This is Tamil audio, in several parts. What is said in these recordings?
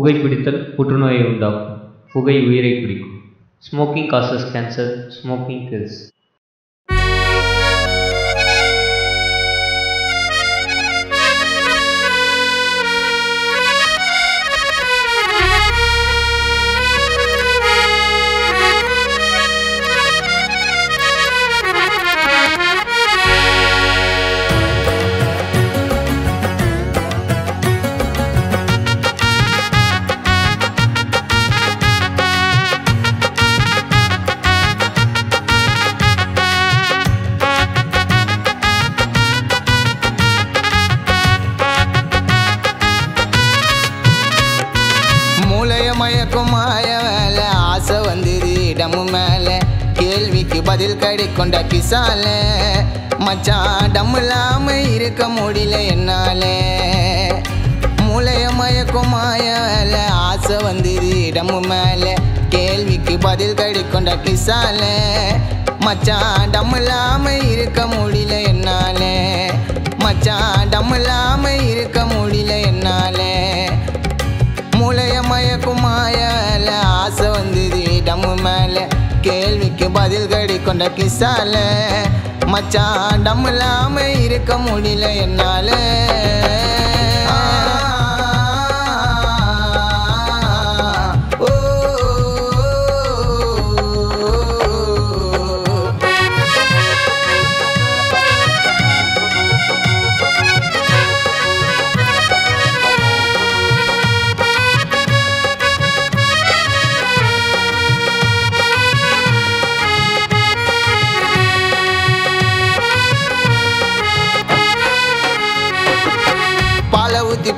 புகைப்பிடித்தல் புற்றுநோயை உண்டாக்கும். புகை உயிரை பிடிக்கும். Smoking causes cancer. Smoking kills. பதில் கிடைக்கொண்ட கிசால மச்சான் டம்லாம இருக்க முடியல என்னால மூளைய மயக்கும் மாயால ஆசை வந்துரு டம்மு மேல கேள்விக்கு பதில் கிடைக்கொண்ட கிசால மச்சான் டம்லாம இருக்க முடியல என்னால மச்சான் டம்லாம இருக்க முடியல என்னால மூளைய மயக்கும் மாயால ஆசை வந்துரு டம்மு மேல கேள்விக்கு பதில் கிடைக்கொண்ட கிசால மச்சான் டம்லாம இருக்க முடியல என்னால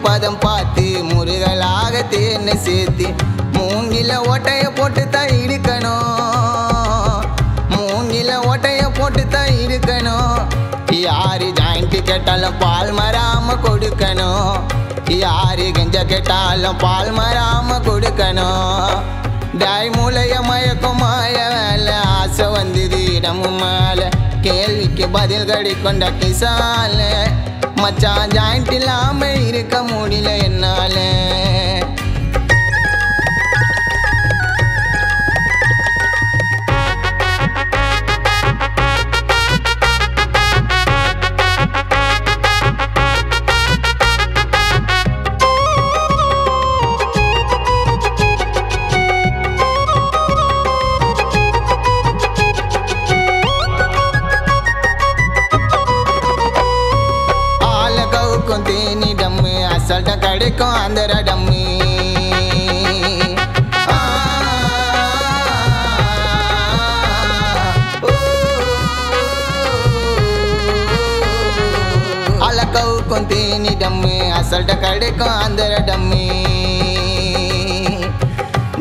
பதம் பார்த்து முருகலாக தேனை சேர்த்து மூங்கில ஓட்டைய போட்டு தான் இழுக்கணும் மூங்கில ஓட்டைய போட்டு தான் இழுக்கணும் யாரு ஜாயிண்ட் கேட்டாலும் பால் மராம கொடுக்கணும் யாரு கெஞ்ச கேட்டாலும் பால் மராம கொடுக்கணும் டாய் மூளைய மயக்கும் மாய வேலை ஆசை வந்தது இடமும் மேல கேள்விக்கு பதில் கிடைக்கொண்ட கிசால மச்சான் ஜாயிண்ட் இல்லாம இருக்க முடியல என்னால கிடைக்கும் அந்த டம்மி அளக்கவுக்கும் தேனி டம்மு அசல்ட்ட கிடைக்கும் அந்த டம்மி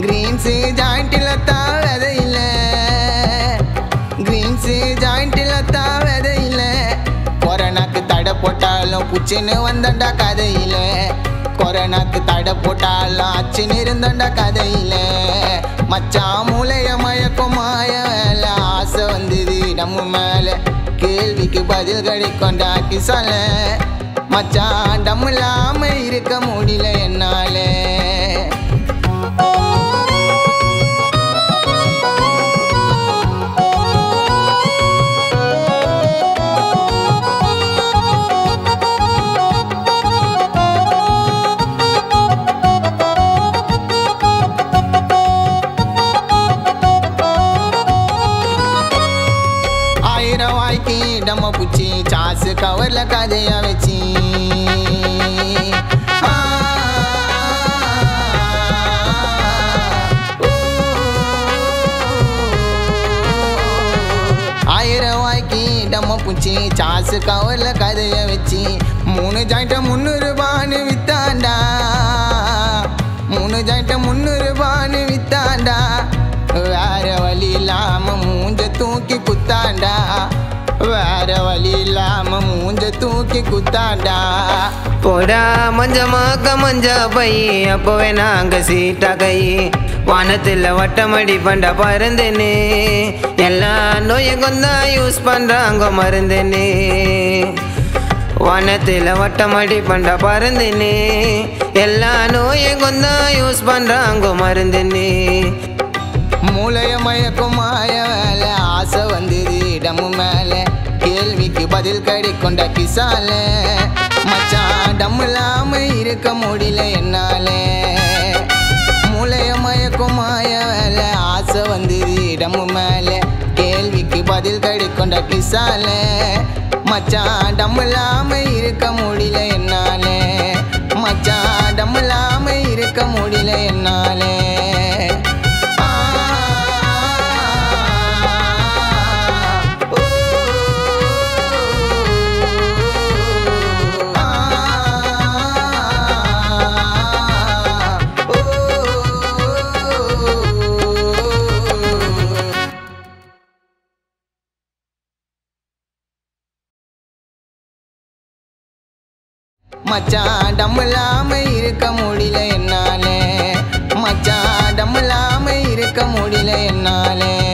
கிரீன்ஸு ஜாயிண்டில் தான் விதை இல்லை கிரீன்ஸு ஜாயிண்டில் தான் விதை இல்லை கொரோனாக்கு தடை போட்டாலும் பூச்சின்னு வந்தண்டா கதையில கொரோனாக்கு தடை போட்டாலும் அச்சுன்னு இருந்தோண்டா கதையில மச்சான் மூளைய மயக்கும் மாய வேலை ஆசை வந்தது நம்ம மேல கேள்விக்கு பதில் கிடைக்கொண்டா கிசால மச்சான் டம்லாம இருக்க முடியல என்னால கவர்ல கதையா வச்சு ஆயிரம் வாய்க்கு டம்ம பூச்சி சாசு கவர்ல கதைய வச்சு 3 ஜாயிண்ட 300 ரூபான்னு வித்தாண்டா 3 ஜாயிண்ட 300 ரூபான்னு வித்தாண்டா வேற வழி இல்லாம மூஞ்ச தூக்கி குத்தாண்டா வேற வழி இல்லாம மூஞ்ச तू के कुताडा पोड़ा मंजा मग मंजा भई अपवे नांग सीटा गई वानतिल वटमडी पंडा परंदने எல்லா நோயகொண்டா யூஸ் பண்றாங்க மருந்தனே வானத்தில வட்டமடி பண்ட பறந்தனே எல்லா நோயகொண்டா யூஸ் பண்றாங்க மருந்தனே மூளைய மயக்குமாயல ஆசை வந்தது இடமு மேல கேள்விக்கு பதில் கடிக்கொண்ட கிசால மச்சான் டம்லாம் இருக்க முடியல என்னாலே மூளைய மயக்குமாயல ஆசை வந்தது இடமு மேல दिल कड़ी कोंडा किसाले मचान डमला में इरका मुड़ीले नाले मचान डमला में इरका मुड़ीले नाले मचान डमला में इरक मुड़ीले नाले मचान डमला में इरक मुड़ीले नाले।